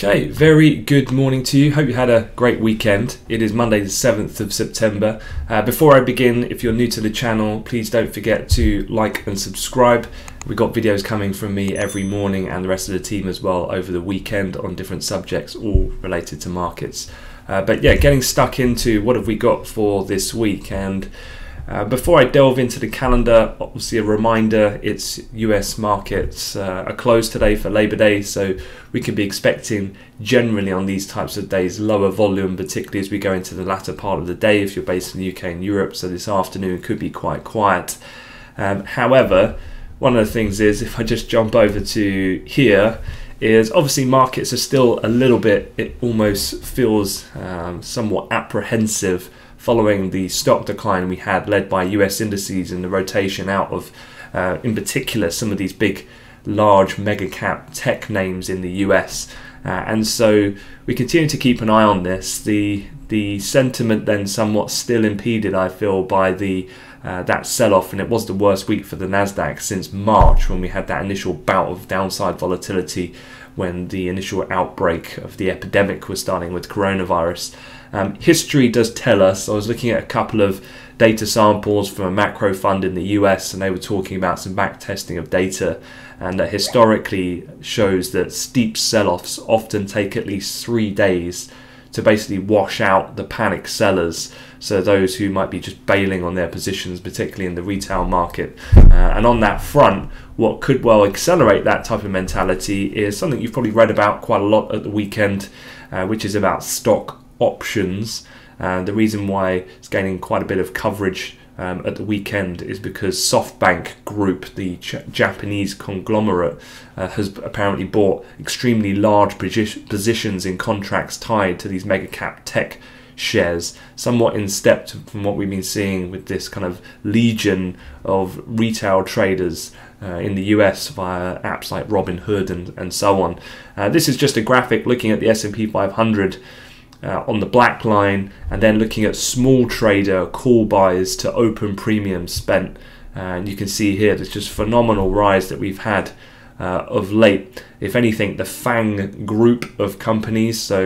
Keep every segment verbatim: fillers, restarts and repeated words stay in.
Okay, very good morning to you. Hope you had a great weekend. It is Monday the seventh of September. Uh, before I begin, if you're new to the channel, please don't forget to like and subscribe. We've got videos coming from me every morning and the rest of the team as well over the weekend on different subjects, all related to markets. Uh, but yeah, getting stuck into what have we got for this week. And Uh, before I delve into the calendar, obviously a reminder, it's U S markets uh, are closed today for Labor Day, so we can be expecting generally on these types of days lower volume, particularly as we go into the latter part of the day if you're based in the U K and Europe, so this afternoon could be quite quiet. Um, however, one of the things is, if I just jump over to here, is obviously markets are still a little bit, it almost feels um, somewhat apprehensive following the stock decline we had led by U S indices and the rotation out of, uh, in particular, some of these big, large mega cap tech names in the U S. Uh, and so we continue to keep an eye on this. The the sentiment then somewhat still impeded, I feel, by the uh, that sell-off, and it was the worst week for the NASDAQ since March when we had that initial bout of downside volatility when the initial outbreak of the epidemic was starting with coronavirus. Um, history does tell us, I was looking at a couple of data samples from a macro fund in the U S and they were talking about some back testing of data, and that historically shows that steep sell-offs often take at least three days to basically wash out the panic sellers, so those who might be just bailing on their positions, particularly in the retail market. Uh, and on that front, what could well accelerate that type of mentality is something you've probably read about quite a lot at the weekend, uh, which is about stock options. Uh, the reason why it's gaining quite a bit of coverage um, at the weekend is because SoftBank Group, the Ch Japanese conglomerate, uh, has apparently bought extremely large positions in contracts tied to these mega cap tech shares, somewhat in step from what we've been seeing with this kind of legion of retail traders uh, in the U S via apps like Robinhood and, and so on. Uh, this is just a graphic looking at the S and P five hundred Uh, on the black line, and then looking at small trader call buys to open premium spent, uh, and you can see here there's just phenomenal rise that we've had uh, of late. If anything, the FANG group of companies, so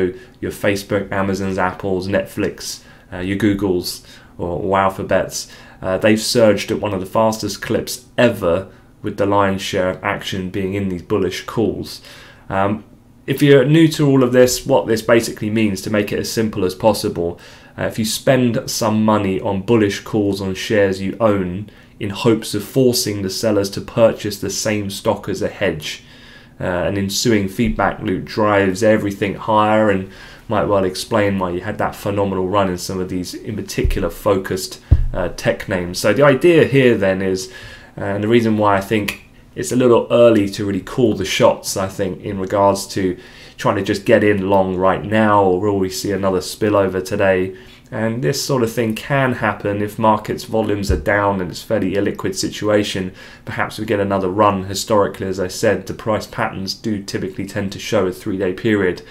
your Facebook, Amazon's, Apple's, Netflix, uh, your Google's or, or Alphabet's, uh, they've surged at one of the fastest clips ever, with the lion's share of action being in these bullish calls. Um, If you're new to all of this, what this basically means, to make it as simple as possible, uh, if you spend some money on bullish calls on shares you own in hopes of forcing the sellers to purchase the same stock as a hedge, uh, an ensuing feedback loop drives everything higher and might well explain why you had that phenomenal run in some of these, in particular, focused uh, tech names. So the idea here then is, uh, and the reason why I think it's a little early to really call the shots, I think, in regards to trying to just get in long right now, or will we see another spillover today? And this sort of thing can happen if markets volumes are down and it's a fairly illiquid situation. Perhaps we get another run. Historically, as I said, the price patterns do typically tend to show a three-day period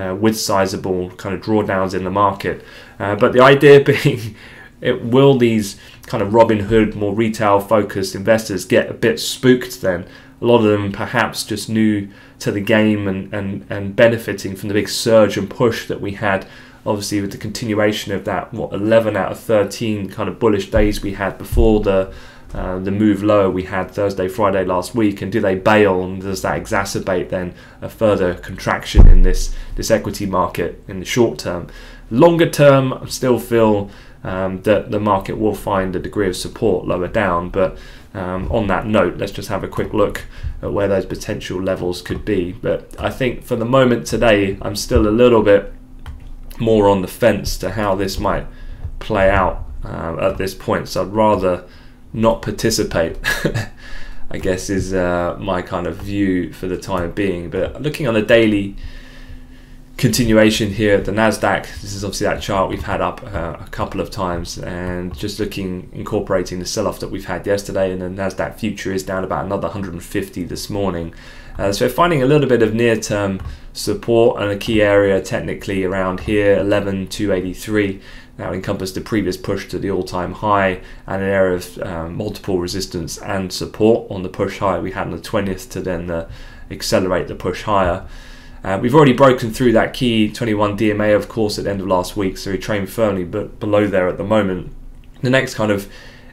uh, with sizable kind of drawdowns in the market. Uh, but the idea being, it will these kind of Robin Hood, more retail-focused investors get a bit spooked then. A lot of them perhaps just new to the game and, and, and benefiting from the big surge and push that we had, obviously, with the continuation of that, what, eleven out of thirteen kind of bullish days we had before the, uh, the move lower we had Thursday, Friday last week. And do they bail, and does that exacerbate then a further contraction in this, this equity market in the short term? Longer term, I still feel Um, that the market will find a degree of support lower down, but um, on that note, let's just have a quick look at where those potential levels could be. But I think for the moment today, I'm still a little bit more on the fence to how this might play out uh, at this point, so I'd rather not participate I guess is uh, my kind of view for the time being. But looking on the daily continuation here at the NASDAQ, this is obviously that chart we've had up uh, a couple of times, and just looking, incorporating the sell-off that we've had yesterday, and the NASDAQ future is down about another one hundred fifty this morning. Uh, so we're finding a little bit of near-term support, and a key area technically around here, eleven two eighty-three. That encompassed the previous push to the all-time high, and an area of um, multiple resistance and support on the push high we had on the twentieth to then uh, accelerate the push higher. Uh, we've already broken through that key twenty-one D M A, of course, at the end of last week, so we trained firmly but below there at the moment. The next kind of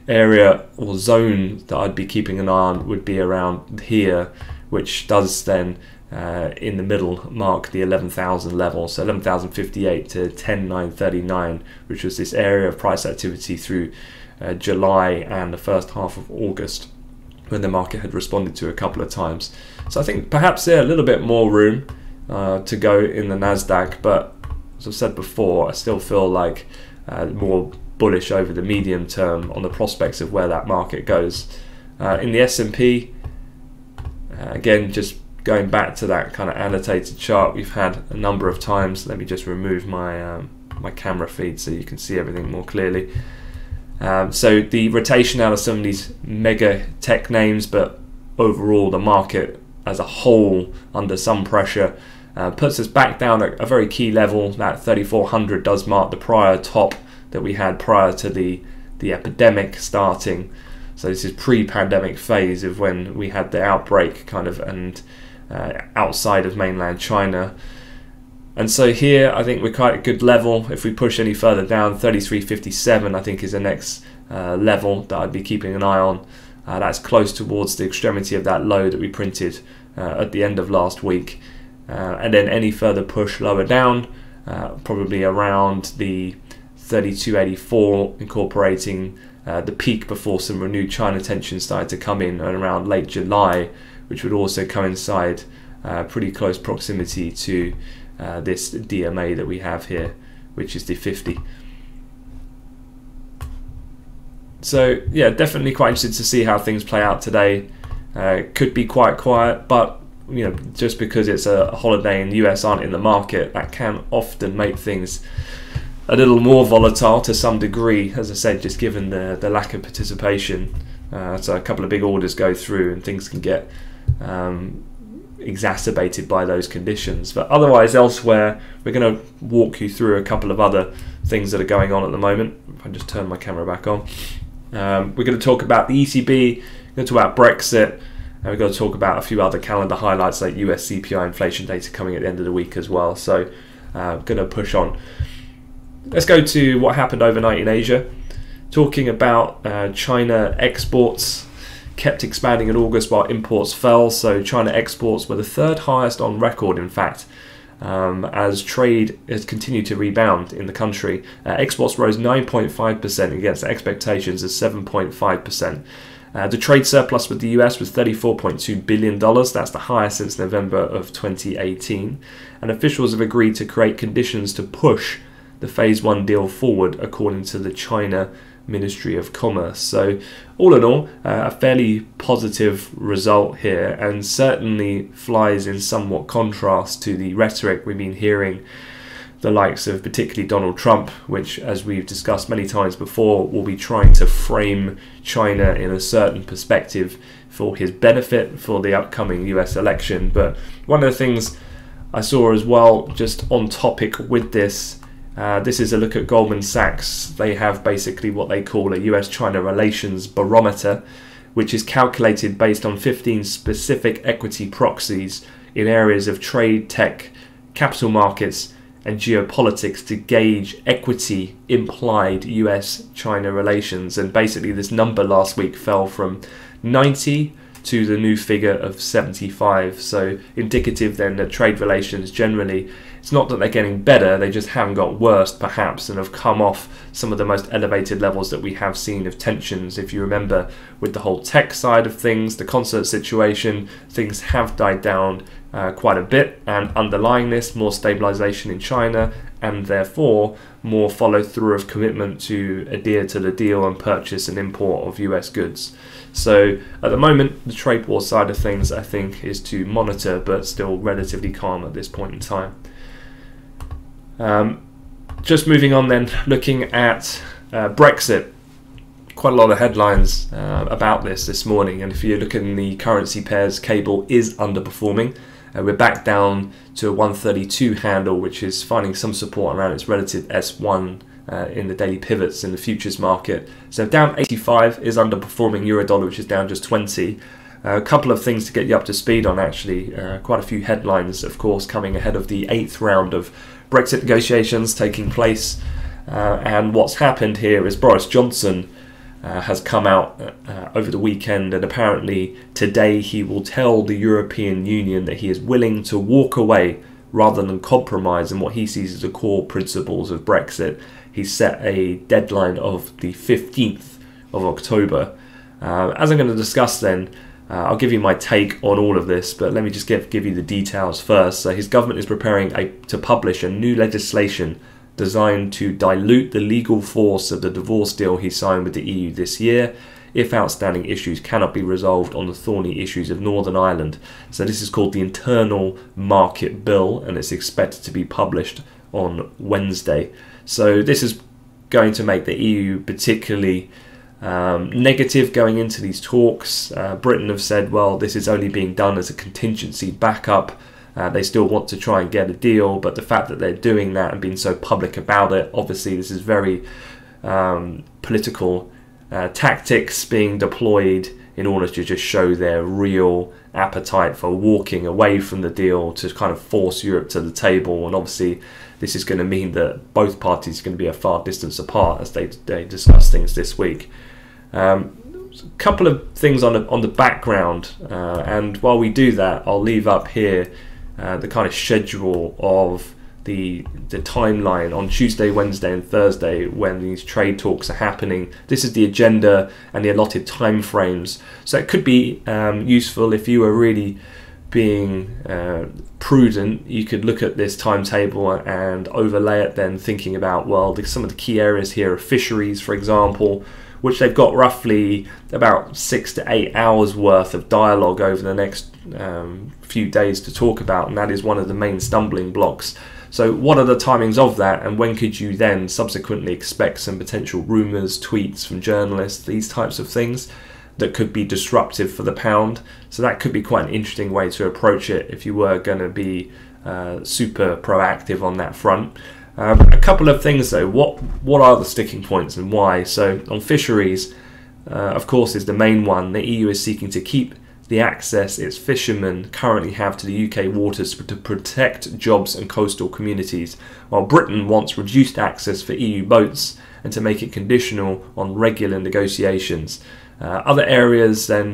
area or zone that I'd be keeping an eye on would be around here, which does then uh, in the middle mark the eleven thousand level, so eleven thousand fifty-eight to ten thousand nine hundred thirty-nine, which was this area of price activity through uh, July and the first half of August, when the market had responded to a couple of times. So I think perhaps there a little bit more room Uh, to go in the NASDAQ, but as I've said before, I still feel like uh, more bullish over the medium term on the prospects of where that market goes. Uh, in the S and P, uh, again, just going back to that kind of annotated chart we've had a number of times. Let me just remove my, um, my camera feed so you can see everything more clearly. Um, so the rotation out of some of these mega tech names, but overall the market as a whole under some pressure, uh, puts us back down at a very key level. That thirty-four hundred does mark the prior top that we had prior to the the epidemic starting. So this is pre-pandemic phase of when we had the outbreak kind of and uh, outside of mainland China. And so here I think we're quite a good level. If we push any further down, thirty-three fifty-seven I think is the next uh, level that I'd be keeping an eye on. Uh, that's close towards the extremity of that low that we printed uh, at the end of last week. Uh, and then any further push lower down, uh, probably around the thirty-two eighty-four, incorporating uh, the peak before some renewed China tension started to come in and around late July, which would also coincide uh, pretty close proximity to uh, this D M A that we have here, which is the fifty. So yeah, definitely quite interested to see how things play out today. Uh, could be quite quiet, but you know, just because it's a holiday and the U S aren't in the market, that can often make things a little more volatile to some degree. As I said, just given the the lack of participation, uh, so a couple of big orders go through and things can get um, exacerbated by those conditions. But otherwise, elsewhere, we're going to walk you through a couple of other things that are going on at the moment. If I just turn my camera back on. Um, we're going to talk about the E C B, we're going to talk about Brexit, and we're going to talk about a few other calendar highlights like U S C P I inflation data coming at the end of the week as well. So uh, going to push on. Let's go to what happened overnight in Asia. Talking about uh, China exports kept expanding in August while imports fell. So China exports were the third highest on record, in fact. Um, as trade has continued to rebound in the country. Uh, exports rose nine point five percent against expectations of seven point five percent. Uh, the trade surplus with the U S was thirty-four point two billion dollars. That's the highest since November of twenty eighteen. And officials have agreed to create conditions to push the Phase one deal forward, according to the China Ministry of Commerce. So all in all, uh, a fairly positive result here, and certainly flies in somewhat contrast to the rhetoric we've been hearing the likes of particularly Donald Trump, which, as we've discussed many times before, will be trying to frame China in a certain perspective for his benefit for the upcoming U S election. But one of the things I saw as well, just on topic with this, Uh, this is a look at Goldman Sachs. They have basically what they call a U S China relations barometer, which is calculated based on fifteen specific equity proxies in areas of trade, tech, capital markets, and geopolitics to gauge equity implied U S China relations. And basically this number last week fell from ninety to the new figure of seventy-five. So indicative then that trade relations generally, it's not that they're getting better, they just haven't got worse perhaps, and have come off some of the most elevated levels that we have seen of tensions. If you remember, with the whole tech side of things, the concert situation, things have died down uh, quite a bit, and underlying this, more stabilization in China, and therefore more follow through of commitment to adhere to the deal and purchase and import of U S goods. So at the moment, the trade war side of things, I think, is to monitor, but still relatively calm at this point in time. Um, just moving on then, looking at uh, Brexit, quite a lot of headlines uh, about this this morning, and if you look in the currency pairs, cable is underperforming. Uh, we're back down to a one thirty-two handle, which is finding some support around its relative S one uh, in the daily pivots in the futures market. So down eighty-five is underperforming euro dollar, which is down just twenty. Uh, a couple of things to get you up to speed on, actually. Uh, quite a few headlines, of course, coming ahead of the eighth round of Brexit negotiations taking place. Uh, and what's happened here is Boris Johnson uh, has come out uh, over the weekend, and apparently today he will tell the European Union that he is willing to walk away rather than compromise in what he sees as the core principles of Brexit. He set a deadline of the fifteenth of October. Uh, as I'm going to discuss then, Uh, I'll give you my take on all of this, but let me just give, give you the details first. So his government is preparing a, to publish a new legislation designed to dilute the legal force of the divorce deal he signed with the E U this year if outstanding issues cannot be resolved on the thorny issues of Northern Ireland. So this is called the Internal Market Bill, and it's expected to be published on Wednesday. So this is going to make the E U particularly Um, negative going into these talks. uh, Britain have said, well, this is only being done as a contingency backup. Uh, they still want to try and get a deal, but the fact that they're doing that and being so public about it, obviously this is very um, political uh, tactics being deployed in order to just show their real appetite for walking away from the deal to kind of force Europe to the table. And obviously this is going to mean that both parties are going to be a far distance apart as they, they discuss things this week. Um, a couple of things on the, on the background, uh, and while we do that, I'll leave up here uh, the kind of schedule of the, the timeline on Tuesday, Wednesday and Thursday when these trade talks are happening. This is the agenda and the allotted time frames, so it could be um, useful if you were really being uh, prudent. You could look at this timetable and overlay it then thinking about, well, the, some of the key areas here are fisheries, for example, which they've got roughly about six to eight hours worth of dialogue over the next um, few days to talk about, and that is one of the main stumbling blocks. So what are the timings of that, and when could you then subsequently expect some potential rumours, tweets from journalists, these types of things that could be disruptive for the pound? So that could be quite an interesting way to approach it if you were going to be uh, super proactive on that front. Um, a couple of things though, what what are the sticking points and why? So on fisheries, uh, of course, is the main one. The E U is seeking to keep the access its fishermen currently have to the U K waters to protect jobs and coastal communities, while Britain wants reduced access for E U boats and to make it conditional on regular negotiations. Uh, other areas then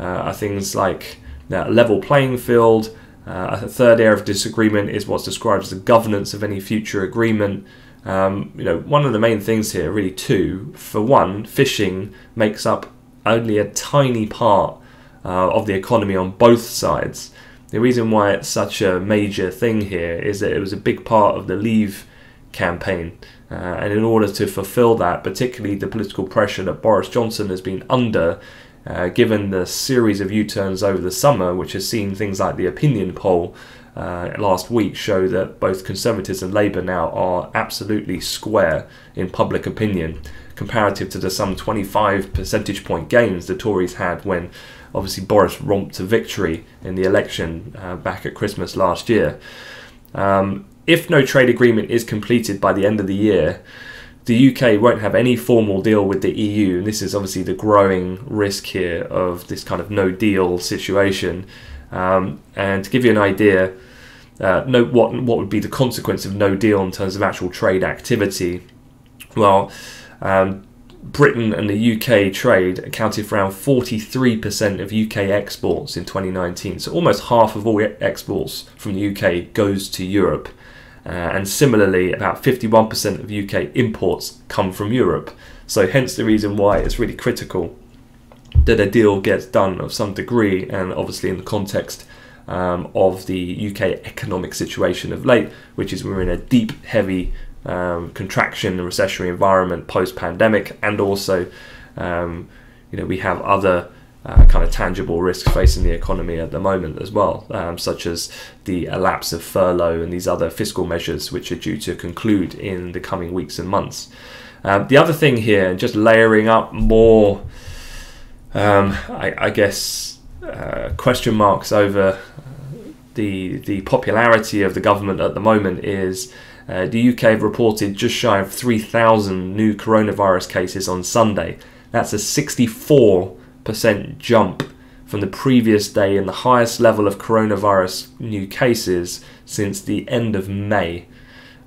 uh, are things like a level playing field. Uh, a third area of disagreement is what's described as the governance of any future agreement. Um, you know, one of the main things here, really two. For one, fishing makes up only a tiny part uh, of the economy on both sides. The reason why it's such a major thing here is that it was a big part of the Leave campaign. Uh, and in order to fulfill that, particularly the political pressure that Boris Johnson has been under, Uh, given the series of U-turns over the summer, which has seen things like the opinion poll uh, last week show that both Conservatives and Labour now are absolutely square in public opinion, comparative to the some twenty-five percentage point gains the Tories had when obviously Boris romped to victory in the election uh, back at Christmas last year. Um, if no trade agreement is completed by the end of the year, the U K won't have any formal deal with the E U, and this is obviously the growing risk here of this kind of no-deal situation. Um, and to give you an idea, uh, no, what, what would be the consequence of no-deal in terms of actual trade activity? Well, um, Britain and the U K trade accounted for around forty-three percent of U K exports in twenty nineteen, so almost half of all exports from the U K goes to Europe. Uh, and similarly, about fifty-one percent of U K imports come from Europe. So hence the reason why it's really critical that a deal gets done of some degree, and obviously in the context um, of the U K economic situation of late, which is we're in a deep, heavy um, contraction and recessionary environment post-pandemic, and also um, you know, we have other Uh, kind of tangible risks facing the economy at the moment as well, um, such as the lapse of furlough and these other fiscal measures which are due to conclude in the coming weeks and months. Um, the other thing here, just layering up more, um, I, I guess, uh, question marks over the, the popularity of the government at the moment is uh, the U K have reported just shy of three thousand new coronavirus cases on Sunday. That's a sixty-four percent jump from the previous day and the highest level of coronavirus new cases since the end of May.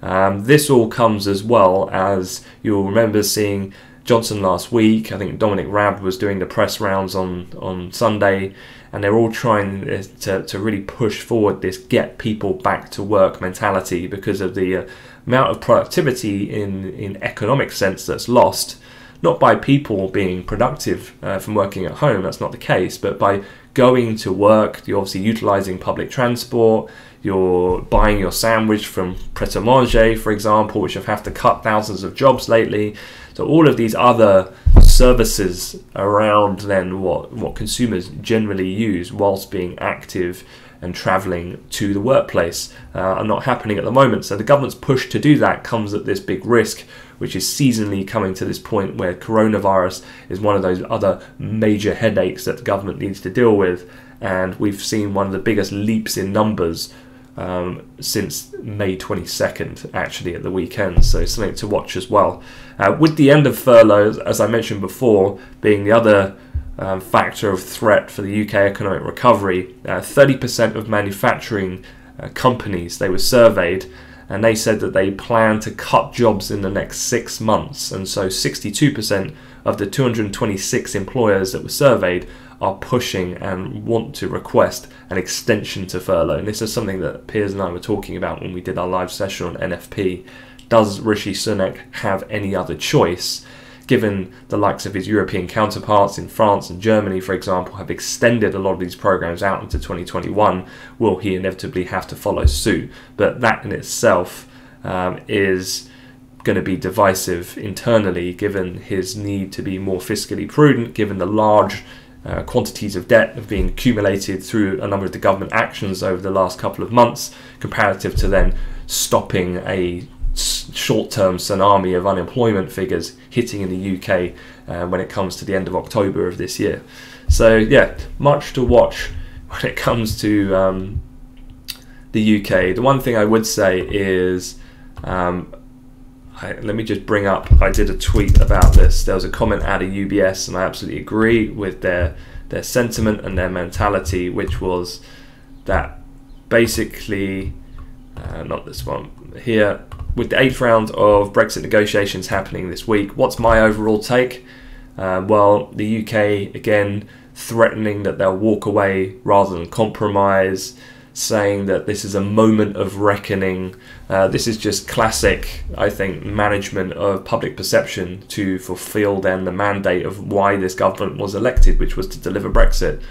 Um, this all comes as well as you'll remember seeing Johnson last week. I think Dominic Raab was doing the press rounds on, on Sunday, and they're all trying to, to really push forward this get people back to work mentality because of the uh, amount of productivity in, in economic sense that's lost, not by people being productive uh, from working at home, that's not the case, but by going to work, you're obviously utilising public transport, you're buying your sandwich from Pret-a-Manger, for example, which have had to cut thousands of jobs lately. So all of these other services around then what, what consumers generally use whilst being active and travelling to the workplace uh, are not happening at the moment. So the government's push to do that comes at this big risk, which is seasonally coming to this point where coronavirus is one of those other major headaches that the government needs to deal with. And we've seen one of the biggest leaps in numbers um, since May twenty-second, actually, at the weekend. So something to watch as well. Uh, with the end of furloughs, as I mentioned before, being the other um, factor of threat for the U K economic recovery, uh, thirty percent of manufacturing uh, companies, they were surveyed, and they said that they plan to cut jobs in the next six months. And so sixty-two percent of the two hundred twenty-six employers that were surveyed are pushing and want to request an extension to furlough. And this is something that Piers and I were talking about when we did our live session on N F P. Does Rishi Sunak have any other choice, given the likes of his European counterparts in France and Germany, for example, have extended a lot of these programs out into twenty twenty-one, will he inevitably have to follow suit? But that in itself um, is going to be divisive internally, given his need to be more fiscally prudent, given the large uh, quantities of debt have been accumulated through a number of the government actions over the last couple of months, comparative to then stopping a short-term tsunami of unemployment figures hitting in the U K uh, when it comes to the end of October of this year. So yeah, much to watch when it comes to um, the U K. The one thing I would say is, um, I, let me just bring up, I did a tweet about this, there was a comment out of U B S and I absolutely agree with their, their sentiment and their mentality, which was that basically, uh, not this one here, with the eighth round of Brexit negotiations happening this week, what's my overall take? Uh, well, the U K, again, threatening that they'll walk away rather than compromise, saying that this is a moment of reckoning. Uh, this is just classic, I think, management of public perception to fulfil then the mandate of why this government was elected, which was to deliver Brexit.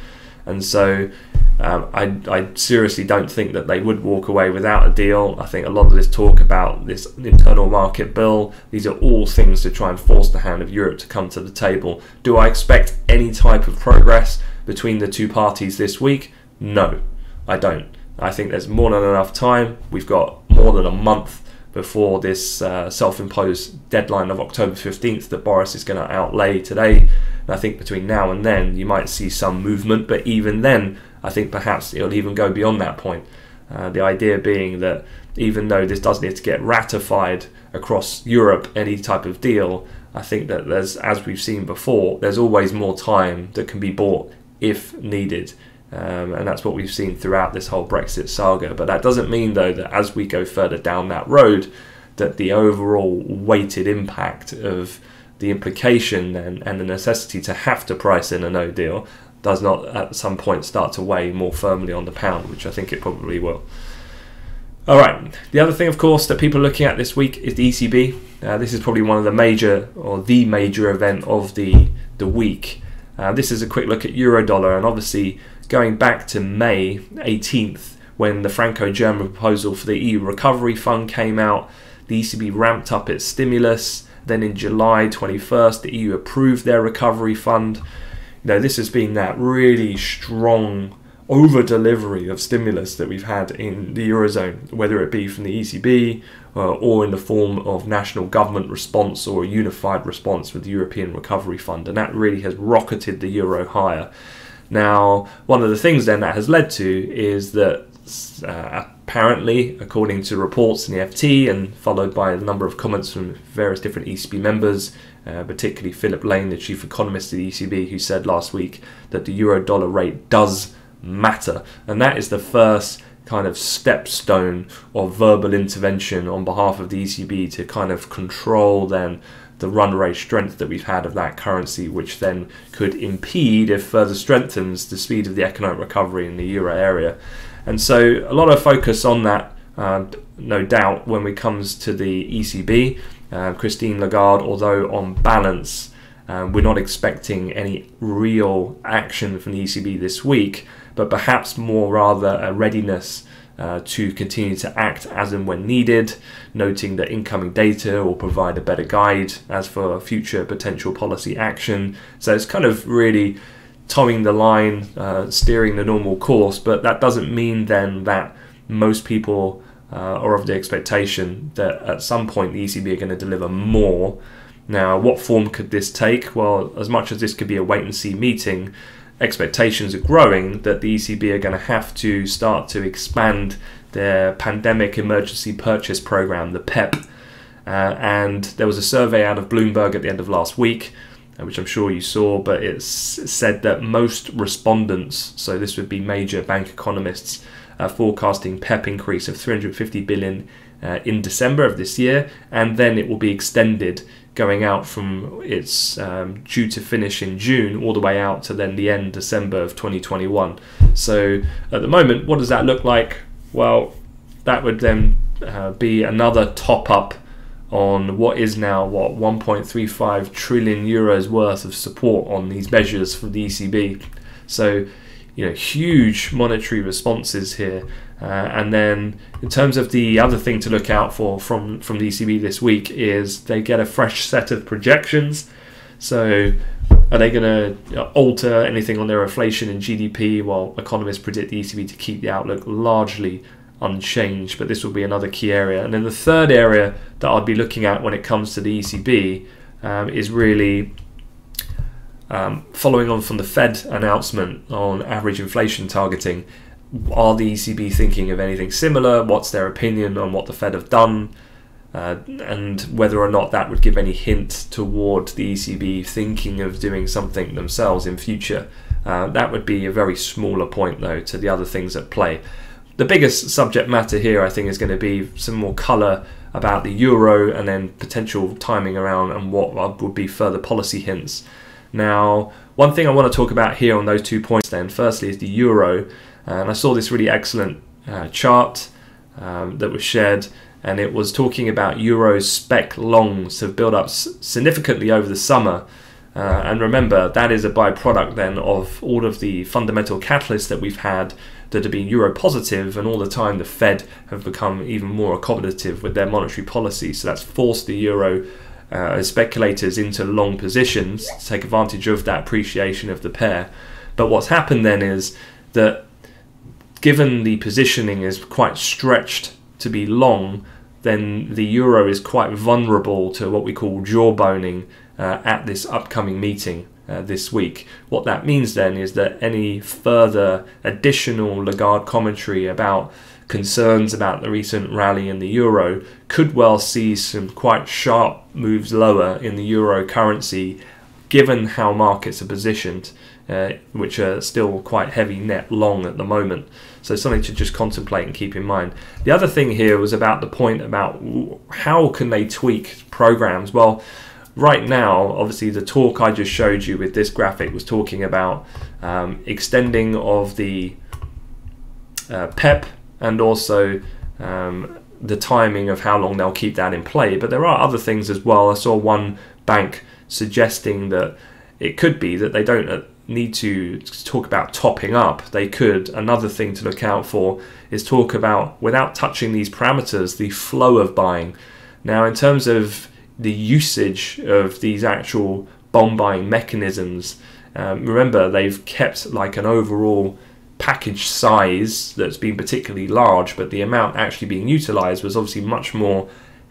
And so um, I, I seriously don't think that they would walk away without a deal. I think a lot of this talk about this internal market bill, these are all things to try and force the hand of Europe to come to the table. Do I expect any type of progress between the two parties this week? No, I don't. I think there's more than enough time. We've got more than a month before this uh, self-imposed deadline of October fifteenth that Boris is going to outlay today. I think between now and then you might see some movement, but even then I think perhaps it'll even go beyond that point. Uh, the idea being that even though this does need to get ratified across Europe, any type of deal, I think that there's, as we've seen before, there's always more time that can be bought if needed. Um, and that's what we've seen throughout this whole Brexit saga. But that doesn't mean though that as we go further down that road, that the overall weighted impact of the implication and, and the necessity to have to price in a no deal does not at some point start to weigh more firmly on the pound, which I think it probably will. All right, the other thing, of course, that people are looking at this week is the E C B. Uh, this is probably one of the major, or the major event of the, the week. Uh, this is a quick look at euro dollar, and obviously going back to May eighteenth, when the Franco-German proposal for the E U recovery fund came out, the E C B ramped up its stimulus. Then in July twenty-first, the E U approved their recovery fund. You know, this has been that really strong over-delivery of stimulus that we've had in the Eurozone, whether it be from the E C B uh, or in the form of national government response or a unified response with the European Recovery Fund. And that really has rocketed the euro higher. Now, one of the things then that has led to is that uh, Apparently, according to reports in the F T and followed by a number of comments from various different E C B members, uh, particularly Philip Lane, the chief economist of the E C B, who said last week that the euro-dollar rate does matter. And that is the first kind of stepstone or verbal intervention on behalf of the E C B to kind of control then the run rate strength that we've had of that currency, which then could impede, if further strengthens, the speed of the economic recovery in the euro area. And so a lot of focus on that, uh, no doubt, when it comes to the E C B. Uh, Christine Lagarde, although on balance, um, we're not expecting any real action from the E C B this week, but perhaps more rather a readiness uh, to continue to act as and when needed, noting that incoming data will provide a better guide as for future potential policy action. So it's kind of really towing the line, uh, steering the normal course, but that doesn't mean then that most people uh, are of the expectation that at some point the E C B are going to deliver more. Now, what form could this take? Well, as much as this could be a wait-and-see meeting, expectations are growing that the E C B are going to have to start to expand their pandemic emergency purchase program, the P E P. Uh, and there was a survey out of Bloomberg at the end of last week, which I'm sure you saw, but it's said that most respondents, so this would be major bank economists, uh, forecasting P E P increase of three hundred fifty billion dollars uh, in December of this year, and then it will be extended going out from its um, due to finish in June all the way out to then the end December of twenty twenty-one. So at the moment, what does that look like? Well, that would then uh, be another top-up on what is now, what, one point three five trillion euros worth of support on these measures from the E C B. So, you know, huge monetary responses here. Uh, and then in terms of the other thing to look out for from, from the E C B this week is they get a fresh set of projections. So are they going to alter anything on their inflation and G D P? Well, economists predict the E C B to keep the outlook largely unchanged, but this will be another key area. And then the third area that I'd be looking at when it comes to the E C B um, is really um, following on from the Fed announcement on average inflation targeting. Are the E C B thinking of anything similar? What's their opinion on what the Fed have done? Uh, and whether or not that would give any hint toward the E C B thinking of doing something themselves in future. Uh, that would be a very smaller point, though, to the other things at play. The biggest subject matter here, I think, is going to be some more colour about the euro and then potential timing around and what would be further policy hints. Now, one thing I want to talk about here on those two points then, firstly, is the euro. And I saw this really excellent uh, chart um, that was shared, and it was talking about euro spec longs have built up significantly over the summer. Uh, and remember, that is a byproduct then of all of the fundamental catalysts that we've had that have been euro positive, and all the time the Fed have become even more accommodative with their monetary policy. So that's forced the euro uh, speculators into long positions to take advantage of that appreciation of the pair. But what's happened then is that given the positioning is quite stretched to be long, then the euro is quite vulnerable to what we call jawboning Uh, at this upcoming meeting uh, this week. What that means then is that any further additional Lagarde commentary about concerns about the recent rally in the euro could well see some quite sharp moves lower in the euro currency, given how markets are positioned, uh, which are still quite heavy net long at the moment. So something to just contemplate and keep in mind. The other thing here was about the point about how can they tweak programs. Well, right now, obviously, the talk I just showed you with this graphic was talking about um, extending of the uh, P E P and also um, the timing of how long they'll keep that in play. But there are other things as well. I saw one bank suggesting that it could be that they don't need to talk about topping up. They could. Another thing to look out for is talk about, without touching these parameters, the flow of buying. Now, in terms of the usage of these actual bond buying mechanisms, um, remember they've kept like an overall package size that's been particularly large, but the amount actually being utilized was obviously much more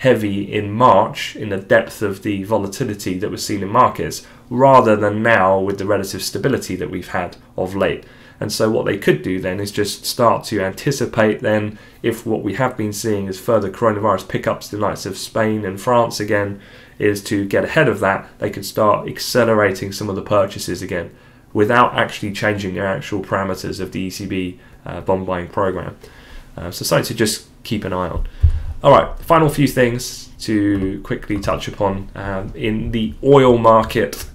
heavy in March in the depth of the volatility that was seen in markets, rather than now with the relative stability that we've had of late. And so what they could do then is just start to anticipate then if what we have been seeing is further coronavirus pickups in the likes of Spain and France again, is to get ahead of that, they could start accelerating some of the purchases again without actually changing their actual parameters of the E C B uh, bond buying program. Uh, so something to just keep an eye on. All right, final few things to quickly touch upon. Um, in the oil market,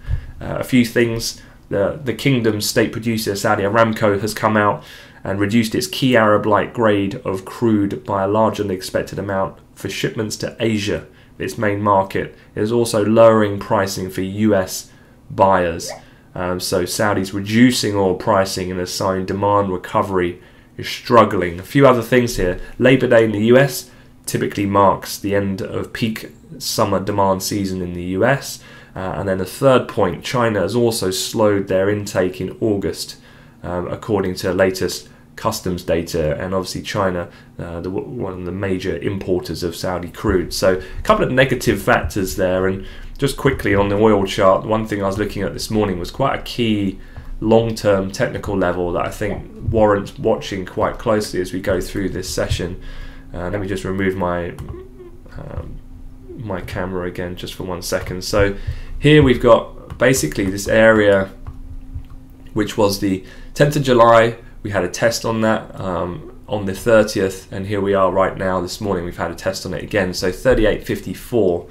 uh, a few things. The, the kingdom's state producer, Saudi Aramco, has come out and reduced its key Arab-like grade of crude by a larger than expected amount for shipments to Asia, its main market. It is also lowering pricing for U S buyers. Um, so Saudi's reducing oil pricing and a sign demand recovery is struggling. A few other things here. Labor Day in the U S typically marks the end of peak summer demand season in the U S. Uh, and then the third point, China has also slowed their intake in August, um, according to latest customs data. And obviously China, uh, the, one of the major importers of Saudi crude. So a couple of negative factors there. And just quickly on the oil chart, one thing I was looking at this morning was quite a key long-term technical level that I think warrants watching quite closely as we go through this session. Uh, let me just remove my um, my camera again just for one second. So here we've got basically this area, which was the tenth of July. We had a test on that um, on the thirtieth, and here we are right now this morning. We've had a test on it again. So thirty-eight fifty-four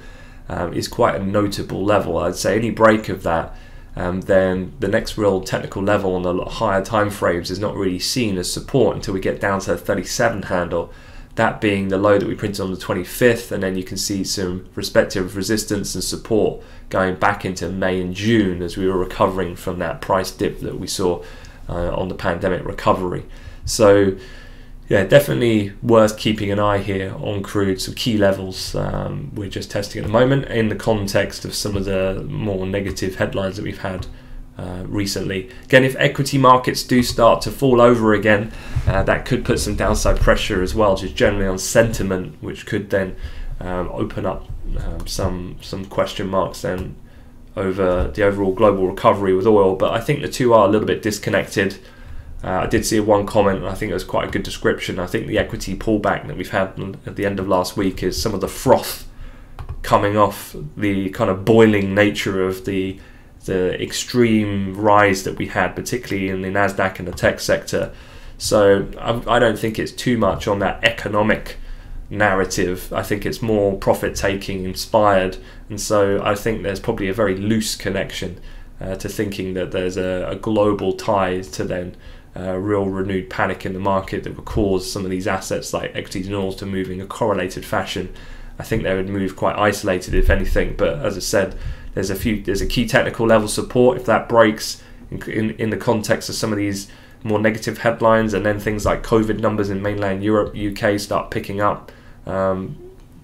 um, is quite a notable level. I'd say any break of that, um, then the next real technical level on the higher time frames is not really seen as support until we get down to the thirty-seven handle. That being the low that we printed on the twenty-fifth, and then you can see some respective resistance and support going back into May and June as we were recovering from that price dip that we saw uh, on the pandemic recovery. So yeah, definitely worth keeping an eye here on crude, some key levels um, we're just testing at the moment in the context of some of the more negative headlines that we've had Uh, recently. Again, if equity markets do start to fall over again, uh, that could put some downside pressure as well, just generally on sentiment, which could then um, open up um, some some question marks then over the overall global recovery with oil. But I think the two are a little bit disconnected. Uh, I did see one comment, and I think it was quite a good description. I think the equity pullback that we've had at the end of last week is some of the froth coming off the kind of boiling nature of the the extreme rise that we had, particularly in the NASDAQ and the tech sector. So I, I don't think it's too much on that economic narrative. I think it's more profit-taking inspired. And so I think there's probably a very loose connection uh, to thinking that there's a, a global tie to then uh, real renewed panic in the market that would cause some of these assets like equities and oils to move in a correlated fashion. I think they would move quite isolated, if anything. But as I said, There's a few. There's a key technical level support. If that breaks in, in, in the context of some of these more negative headlines, and then things like COVID numbers in mainland Europe, U K start picking up, um,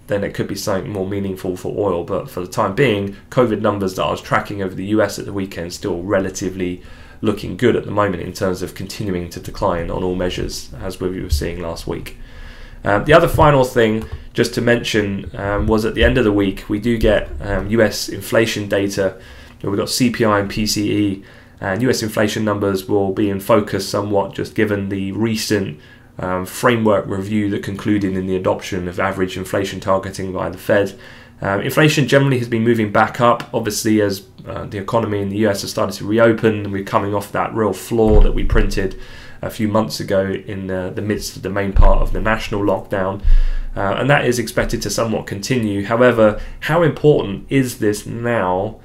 then it could be something more meaningful for oil. But for the time being, COVID numbers that I was tracking over the U S at the weekend still relatively looking good at the moment in terms of continuing to decline on all measures, as we were seeing last week. Uh, the other final thing just to mention um, was at the end of the week, we do get um, U S inflation data. We've got C P I and P C E, and U S inflation numbers will be in focus somewhat just given the recent um, framework review that concluded in the adoption of average inflation targeting by the Fed. Um, inflation generally has been moving back up, obviously, as uh, the economy in the U S has started to reopen. We're coming off that real floor that we printed a few months ago in the, the midst of the main part of the national lockdown, uh, and that is expected to somewhat continue. However, how important is this now,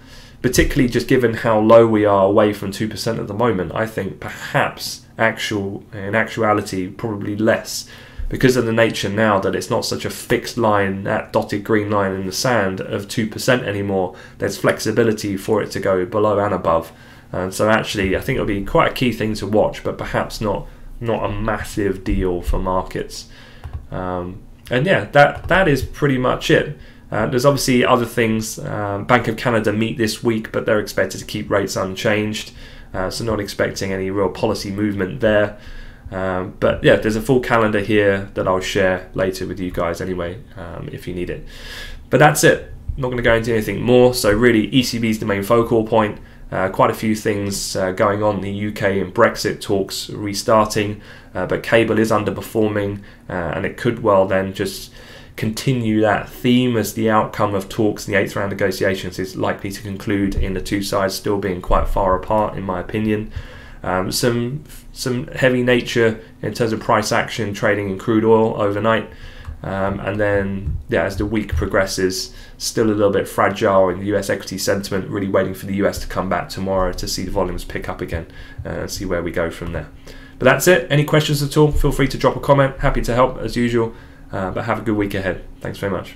particularly just given how low we are away from two percent at the moment? I think perhaps actual in actuality probably less, because of the nature now that it's not such a fixed line, that dotted green line in the sand of two percent anymore. There's flexibility for it to go below and above. And so actually, I think it'll be quite a key thing to watch, but perhaps not not a massive deal for markets. Um, and yeah, that that is pretty much it. Uh, there's obviously other things. Um, Bank of Canada meet this week, but they're expected to keep rates unchanged. Uh, so not expecting any real policy movement there. Um, but yeah, there's a full calendar here that I'll share later with you guys anyway, um, if you need it. But that's it. Not going to go into anything more. So really, E C B is the main focal point. Uh, quite a few things uh, going on in the U K and Brexit talks restarting, uh, but cable is underperforming, uh, and it could well then just continue that theme as the outcome of talks in the eighth round negotiations is likely to conclude in the two sides still being quite far apart, in my opinion. Um, some some heavy nature in terms of price action trading in crude oil overnight, um, and then yeah, as the week progresses, still a little bit fragile in the U S equity sentiment, really waiting for the U S to come back tomorrow to see the volumes pick up again and see where we go from there. But that's it. Any questions at all, feel free to drop a comment, happy to help as usual, uh, but have a good week ahead. Thanks very much.